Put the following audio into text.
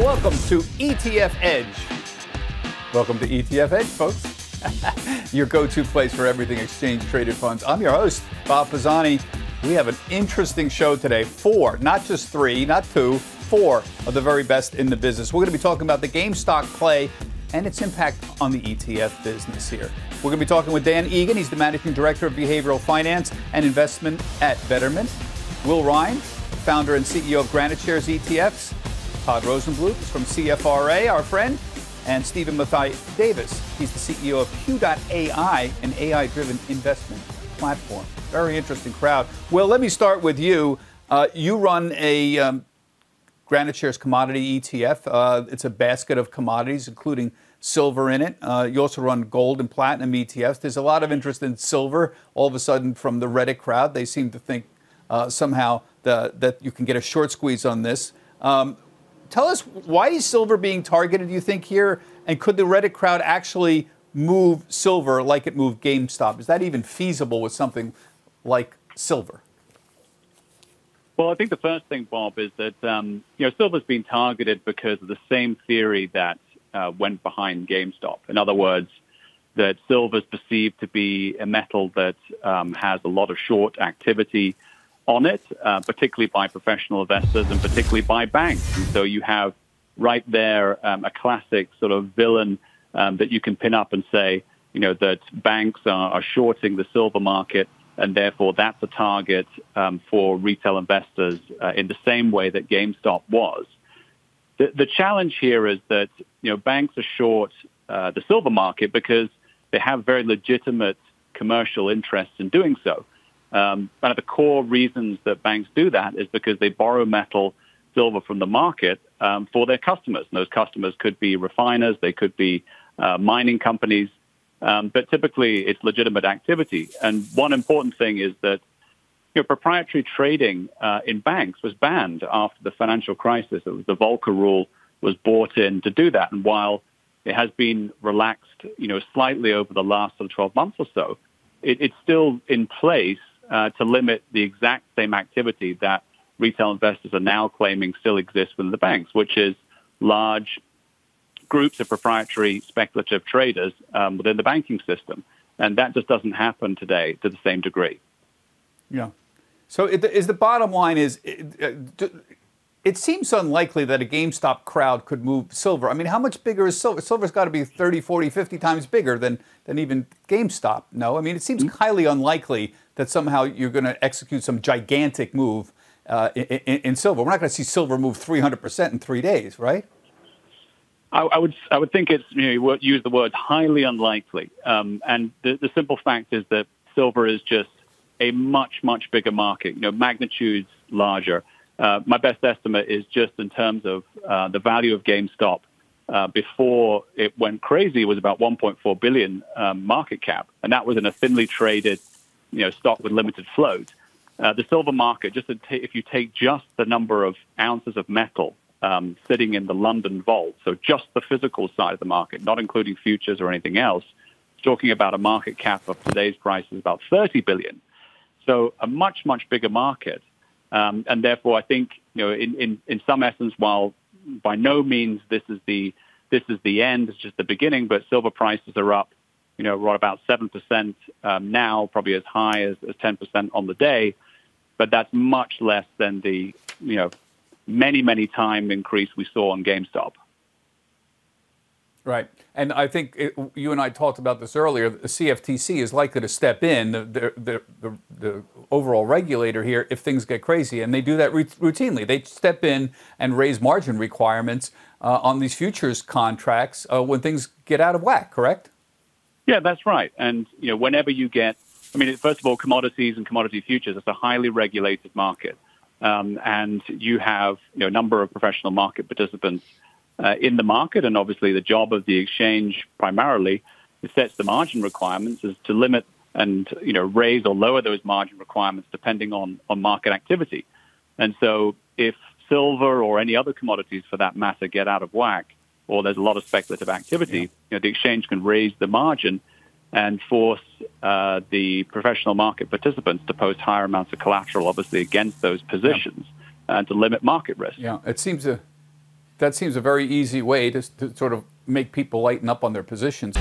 welcome to ETF Edge. Welcome to ETF Edge, folks. Your go-to place for everything exchange-traded funds. I'm your host, Bob Pisani. We have an interesting show today. Four, not just three, not two, four of the very best in the business. We're going to be talking about the GameStop play and its impact on the ETF business here. We're going to be talking with Dan Egan. He's the Managing Director of Behavioral Finance and Investment at Betterment. Will Rhind, founder and CEO of GraniteShares ETFs. Todd Rosenbluth is from CFRA, our friend. And Stephen Mathai-Davis. He's the CEO of Q.AI, an AI-driven investment platform. Very interesting crowd. Will, let me start with you. You run a GraniteShares commodity ETF. It's a basket of commodities, including silver in it. You also run gold and platinum ETFs. There's a lot of interest in silver. All of a sudden, from the Reddit crowd, they seem to think somehow that you can get a short squeeze on this. Tell us, why is silver being targeted, do you think, here? And could the Reddit crowd actually move silver like it moved GameStop? Is that even feasible with something like silver? Well, I think the first thing, Bob, is that silver's been targeted because of the same theory that went behind GameStop. In other words, that silver's perceived to be a metal that has a lot of short activity on it, particularly by professional investors and particularly by banks. And so you have right there a classic sort of villain that you can pin up and say, that banks are shorting the silver market, and therefore that's a target for retail investors in the same way that GameStop was. The challenge here is that banks are short the silver market because they have very legitimate commercial interests in doing so. One of the core reasons that banks do that is because they borrow metal, silver, from the market for their customers. And those customers could be refiners, they could be mining companies. But typically, it's legitimate activity. And one important thing is that proprietary trading in banks was banned after the financial crisis. It was the Volcker Rule was brought in to do that. And while it has been relaxed, slightly over the last 12 months or so, it's still in place to limit the exact same activity that retail investors are now claiming still exists within the banks, which is large groups of proprietary speculative traders within the banking system. And that just doesn't happen today to the same degree. Yeah. So is the bottom line is, it seems unlikely that a GameStop crowd could move silver. I mean, how much bigger is silver? Silver's got to be 30, 40, 50 times bigger than even GameStop. No, I mean, it seems highly unlikely that somehow you're going to execute some gigantic move in silver. We're not going to see silver move 300% in 3 days, right? I would think it's, you use the word highly unlikely. And the simple fact is that silver is just a much, much bigger market, magnitudes larger. My best estimate is just in terms of the value of GameStop before it went crazy was about 1.4 billion market cap. And that was in a thinly traded, stock with limited float. The silver market, just if you take just the number of ounces of metal sitting in the London vault, so just the physical side of the market, not including futures or anything else, talking about a market cap of today's price is about 30 billion. So a much, much bigger market. And therefore, I think, in some essence, while by no means this is the end, it's just the beginning, but silver prices are up, we're at about 7% now, probably as high as 10% on the day. But that's much less than the, many, many time increase we saw on GameStop. Right. And I think you and I talked about this earlier. The CFTC is likely to step in, the overall regulator here, if things get crazy. And they do that routinely. They step in and raise margin requirements on these futures contracts when things get out of whack, correct? Yeah, that's right. And, whenever you get, first of all, commodities and commodity futures, it's a highly regulated market. And you have a number of professional market participants in the market, and obviously the job of the exchange primarily that sets the margin requirements is to limit and raise or lower those margin requirements depending on market activity. And so if silver or any other commodities for that matter get out of whack, or there's a lot of speculative activity, the exchange can raise the margin and force the professional market participants to post higher amounts of collateral, obviously, against those positions, and to limit market risk. Yeah, it seems That seems a very easy way to sort of make people lighten up on their positions.